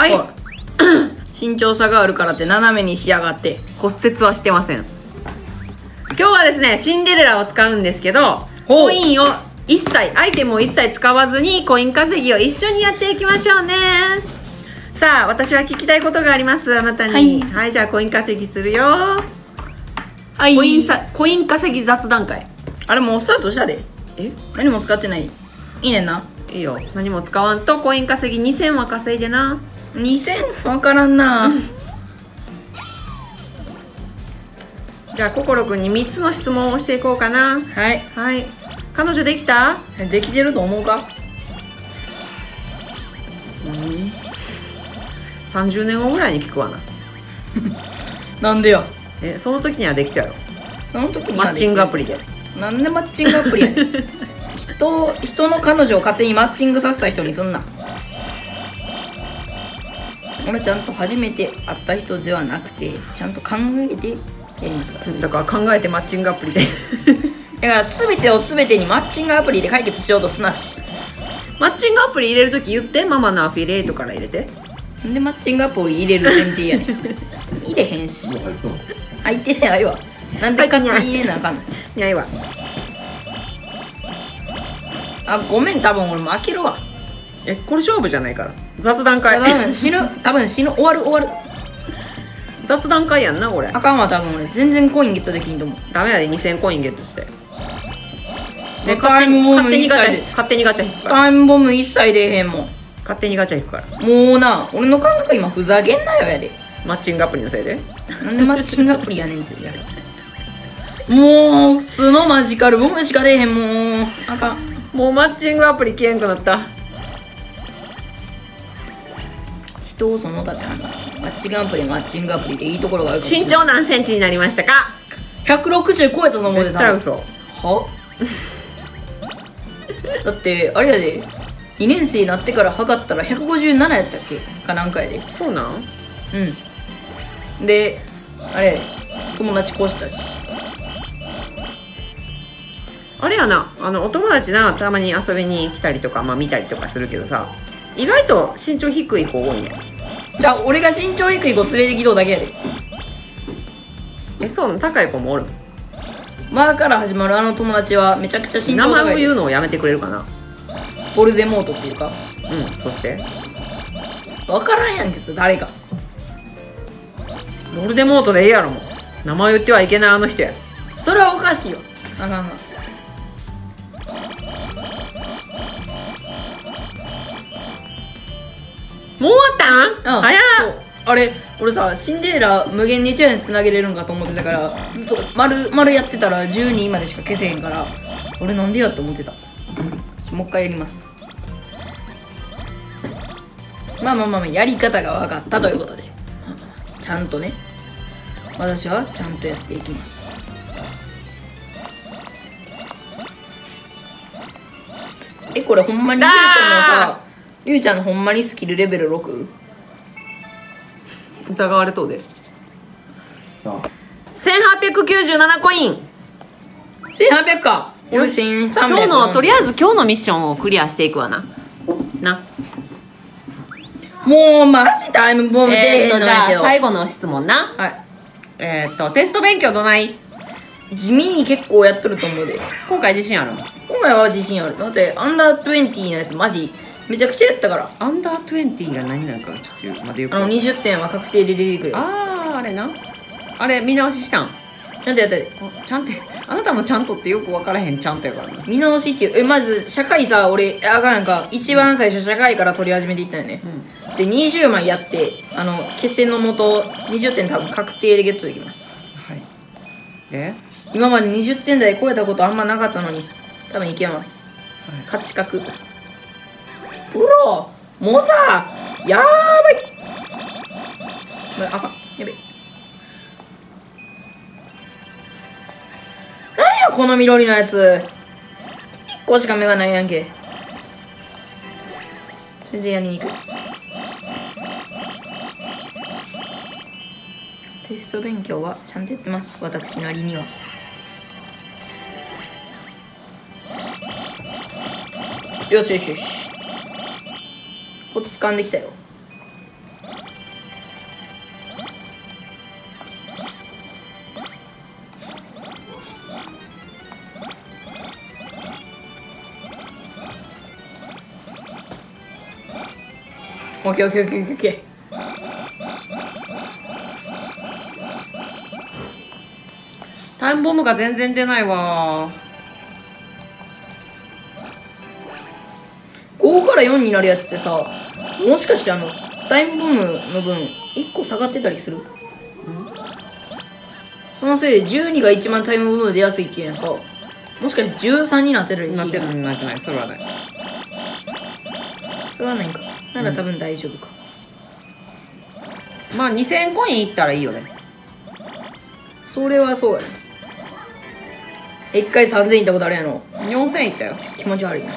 はい身長差があるからって斜めに仕上がって骨折はしてません。今日はですねシンデレラを使うんですけど、コインを一切アイテムを一切使わずにコイン稼ぎを一緒にやっていきましょうね。さあ私は聞きたいことがあります、あなたに。はい、はい、じゃあコイン稼ぎするよ。はいコイン稼ぎ雑談会。あれもうスタートしたで。え何も使ってない。いいねんな。いいよ何も使わんとコイン稼ぎ2000は稼いでな。2000分からんなじゃあ心くんに3つの質問をしていこうかな。はいはい彼女できた？できてると思うか？30年後ぐらいに聞くわななんでよ。えその時にはできたやろ。その時にはマッチングアプリで。なんでマッチングアプリやねん人の彼女を勝手にマッチングさせた人にすんな。俺ちゃんと初めて会った人ではなくてちゃんと考えてやりますから、ね、だから考えてマッチングアプリでだから全てを全てにマッチングアプリで解決しようとすなし。マッチングアプリ入れるとき言ってママのアフィリエイトから入れて。なんでマッチングアプリ入れる前提やねん入れへんし入ってないわ。なんで勝手に入れなあかんのないわ。あごめん多分俺もう開けるわ。えこれ勝負じゃないから雑談会。多分死ぬ終わる雑談会やんな。俺あかんわ多分俺全然コインゲットできんと思う。ダメやで2000コインゲットしてでタイムボム一切で勝手にガチャ引くから。タイムボム一切出へんもん。勝手にガチャ引くからもうな俺の感覚今ふざけんなよやで。マッチングアプリのせいでなんでマッチングアプリやねんってやるもう普通のマジカルボムしか出へんもん。あかんもうマッチングアプリ消えんくなった。人をその他で判断する。マッチングアプリマッチングアプリでいいところがあるかもしれない。身長何センチになりましたか？160超えたと思うで。絶対嘘はだってあれやで2年生になってから測ったら157やったっけかなんかやで。そうなんうんであれ友達こうしたしあれやな。お友達なたまに遊びに来たりとか、まあ、見たりとかするけどさ意外と身長低い子多いね。じゃあ俺が身長低い子連れてきとうだけやで。えそうなの高い子もおる。まあから始まるあの友達はめちゃくちゃ身長高い。名前を言うのをやめてくれるかな。ボルデモートっていうかうんそして分からんやんけど誰かボルデモートでええやろもう。名前言ってはいけないあの人や。それはおかしいよ。あかんな。もう終わったん？うん、早っ。あれ俺さシンデレラ無限に1話につなげれるんかと思ってたからずっと丸やってたら12までしか消せへんから俺なんでやって思ってた、うん、もう一回やります。まあやり方が分かったということでちゃんとね私はちゃんとやっていきます。えこれほんまにゆうちゃんのさゆうちゃんのほんまにスキルレベル 6？ 疑われとうで。1897コイン1800か。よし今日のとりあえず今日のミッションをクリアしていくわな。なもうマジタイムボムでじゃあ最後の質問な。はいテスト勉強どない？地味に結構やっとると思うで。今回自信あるの？今回は自信ある。だってアンダー20のやつマジめちゃくちゃやったから。アンダー20が何なのかちょっとまだよく20点は確定で出てくるやつ。あああれなあれ見直ししたんちゃんとやったで。ちゃんとあなたのちゃんとってよく分からへんちゃんとやからな。見直しっていうまず社会さ俺あかんやんか一番最初社会から取り始めていったよね、うん、で20枚やって決戦のもと20点多分確定でゲットできます。はいで今まで20点台超えたことあんまなかったのに多分いけます、はい、勝ち確プロもうさやーばいあかんやべなんやこの緑のやつ1個しか目がないやんけ全然やりにくい。テスト勉強はちゃんとやってます私なりには。よしよしよしコツ掴んできたよ。オッケーオッケーオッケーオッケー。タイムボムが全然出ないわ。5から4になるやつってさ、もしかしてタイムボムの分1個下がってたりする？そのせいで12が一番タイムボム出やすいっていうのか、もしかして13になってるりしなってないなってない。それはない、それはないんか。なら多分大丈夫か、うん、まあ2000コインいったらいいよね。それはそうやね。1回3000いったことあるやろ。4000いったよ。気持ち悪いな。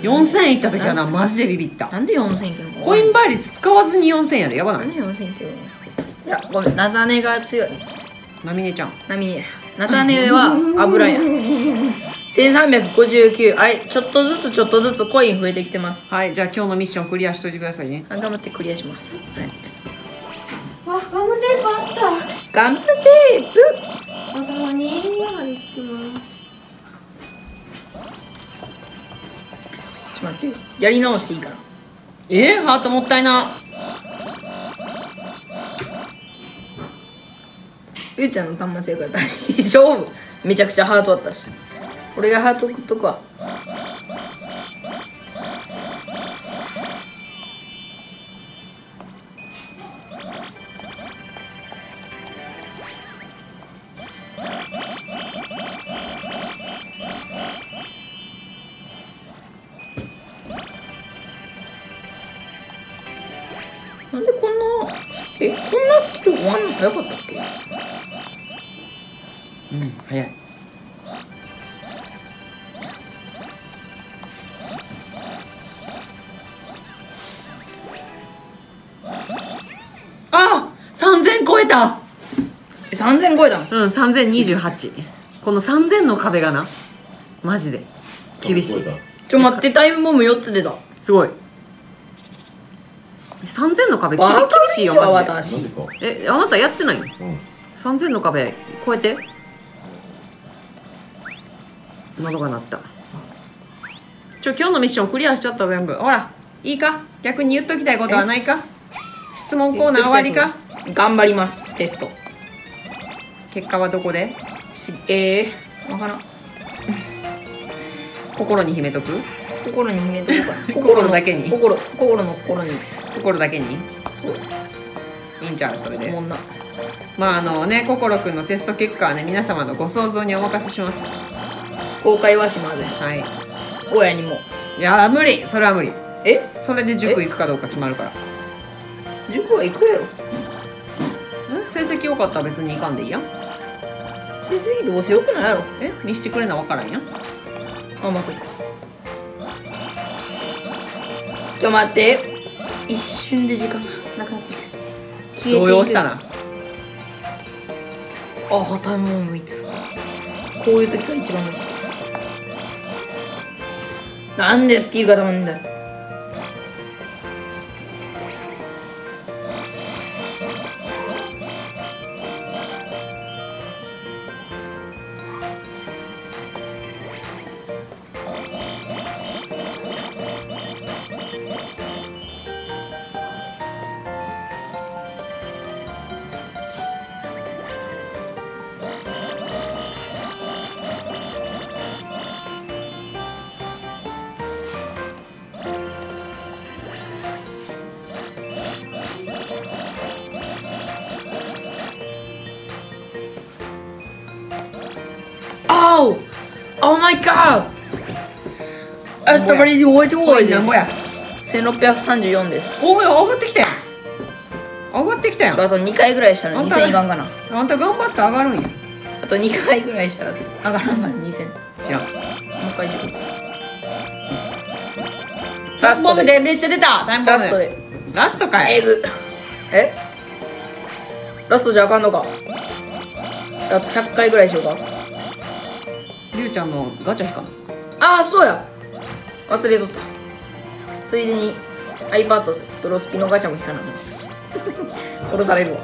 4000いった時はな、マジでビビった。なんで4000いったの？コイン倍率使わずに4000やで。やばない？なんで4000いったの？いや、ごめん、菜種が強い。ナミネちゃん、ナミネ、菜種は油や。1359。はい、ちょっとずつちょっとずつコイン増えてきてます。はい、じゃあ今日のミッションクリアしといてくださいね。頑張ってクリアします。はい、あ、ガムテープあった。ガムテープ頭に貼り付けます。ちょっと待って、やり直していいかな。ハートもったいな。ゆうちゃんの端末やから大丈夫。めちゃくちゃハートあったし。俺がハート食っとくわ。なんでこんなこんなスキル終わんの早かったっけ？うん、早い。3000超えた。3000超えたの？うん、3028。この3000の壁がな、マジで厳しい。ちょ待って、タイムボム4つ出た。すごい。3000の壁厳しいよマジで。え、あなたやってないの？3000の壁超えて。喉が鳴った。今日のミッションクリアしちゃった全部。ほら、いいか、逆に言っときたいことはないか。質問コーナー終わりか。頑張ります。テスト結果はどこで？わからん。心に秘めとく。心に秘めとくか。心だけに。心の心に。心だけに。そう。いいんちゃうそれで。もんな。まあね、心くんのテスト結果はね、皆様のご想像にお任せします。公開はしません。はい。親にも。いや無理。それは無理。え？それで塾行くかどうか決まるから。塾は行くやろ。成績良かったら別にいかんでいいやん。成績どうせ良くないやろ。え、見してくれな分からんやん。あ、まあそっか。ちょ待って、一瞬で時間なくなってきて消えていく。動揺したなあ。タイムボムいつこういう時が一番大事。なんでスキルがたまんだよ。オーマイガー！あしたばりで終えて終わりで1634です。おお、上がってきたよ。上がってきたよ。あと2回ぐらいしたら2000いかんかな。あんた頑張って上がるんや。あと2回ぐらいしたら上がらんかな。2000違う。もう一回出てくる。ラストでめっちゃ出た。ラストでラストかい。え、ラストじゃあかんのか。あと100回ぐらいしようか。りゅうちゃんのガチャ引かな。ああそうや、忘れとった。ついでに iPad ドロスピのガチャも引かな。殺されるわ。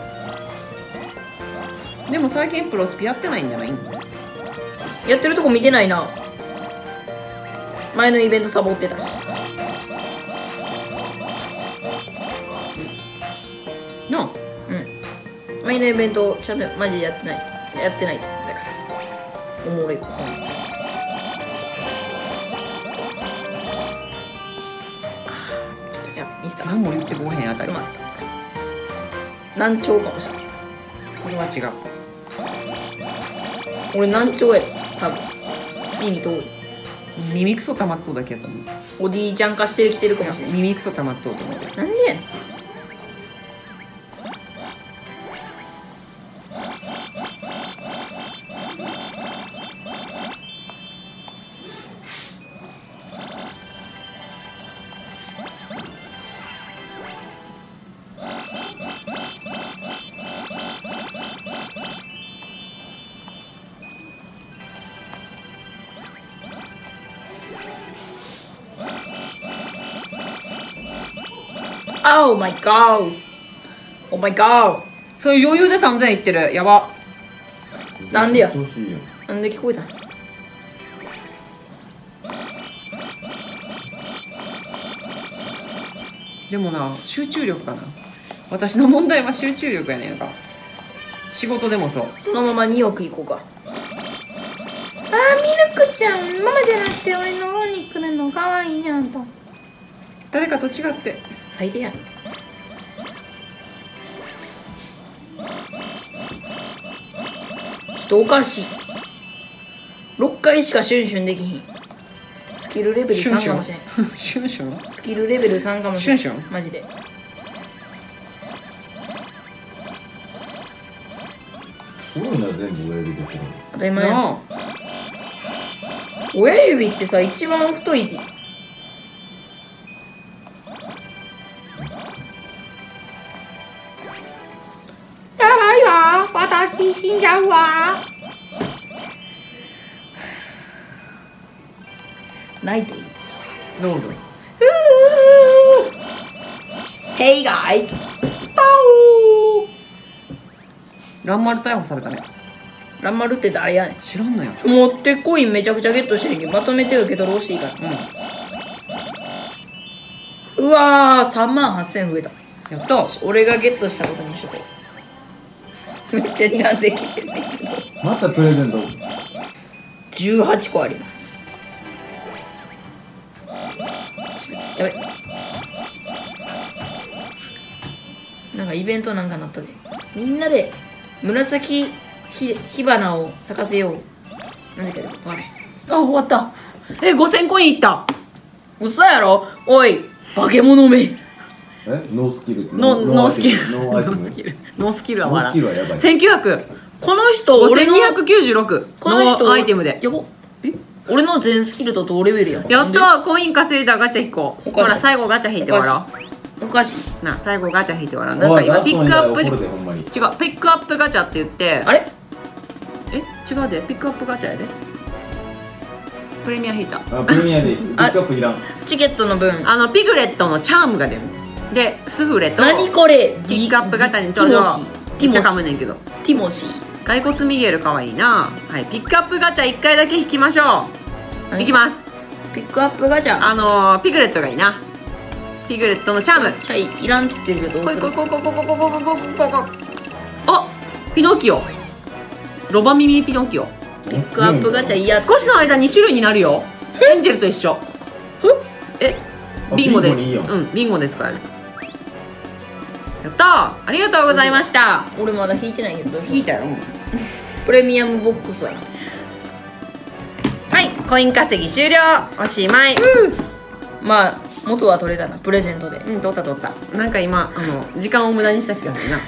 でも最近プロスピやってないんじゃない？やってるとこ見てないな。前のイベントサボってたし。前のイベントちゃんとマジでやってないです。だからおもろいこと。いやミスター何も言ってこへんあたり難聴かもしれない。これは違う。俺難聴や多分。耳通る。耳クソ溜まっとうだけやと思う。おじいちゃん化してきてるかもしれない。耳クソ溜まっとうと思う。なんでやねん。Oh my god! Oh my god! そういう余裕で3000いってる。やば。なんでや。なんで聞こえた。でもな、集中力かな。私の問題は集中力やねんか。仕事でもそう。そのまま2億いこうか。あー、ミルクちゃん。ママじゃなくて俺の方に来るのかわいいね、あんた。誰かと違って。最低やん。ちょっとおかしい。6回しかシュンシュンできひん。スキルレベル3かもしれん。シュンシュンスキルレベル3かもしれん。シュンシュンマジですごいな。全部親指で当たり前や。親指ってさ一番太い。死んじゃうわ。ないといい。どうぞ。Hey guys。ランマル逮捕されたね。ランマルって誰やねん。知らんのよ。持ってコインめちゃくちゃゲットしてるけど、まとめて受け取ろうしいから。うん、うわー、38000増えた。やった。俺がゲットしたことにしとこう。めっちゃにらんできてるけど。またプレゼント18個あります。やべ、なんかイベントなんかなったで。みんなで紫火花を咲かせよう。なんだけどあれ、あ、終わった。え、5000コインいった。嘘やろ。おい化け物め。ノースキルってノースキルは笑う。1900。この人俺の1296。この人アイテムでやばっ。え、俺の全スキルと同レベルや。やった。コイン稼いだ。ガチャ引こう。ほら最後ガチャ引いて笑う。おかしいな。最後ガチャ引いて笑う。なんか今ピックアップ、違う、ピックアップガチャって言って、あれ、え、違うで、ピックアップガチャやで。プレミア引いた。プレミアでピックアップいらん。チケットの分ピグレットのチャームが出るで、スフレと何これティーカップ型に登場。ティモシー。ティモシー。めっちゃ噛むねんけど。ティモシー。骸骨ミゲルかわいいな。はい、ピックアップガチャ1回だけ引きましょう。いきます。ピックアップガチャ。ピグレットがいいな。ピグレットのチャーム。チャイいらんっつってるけど。こいここここここここここここ。あ、ピノキオ。ロバ耳ピノキオ。ピックアップガチャいや。少しの間2種類になるよ。エンジェルと一緒。え、ビンゴで。うん、ビンゴで使える。やった。ありがとうございました。俺まだ引いてないけど。引いたよ。プレミアムボックスは。はい、コイン稼ぎ終了。おしまい。まあ元は取れたな。プレゼントで。うん、取った取った。なんか今時間を無駄にした気がするな。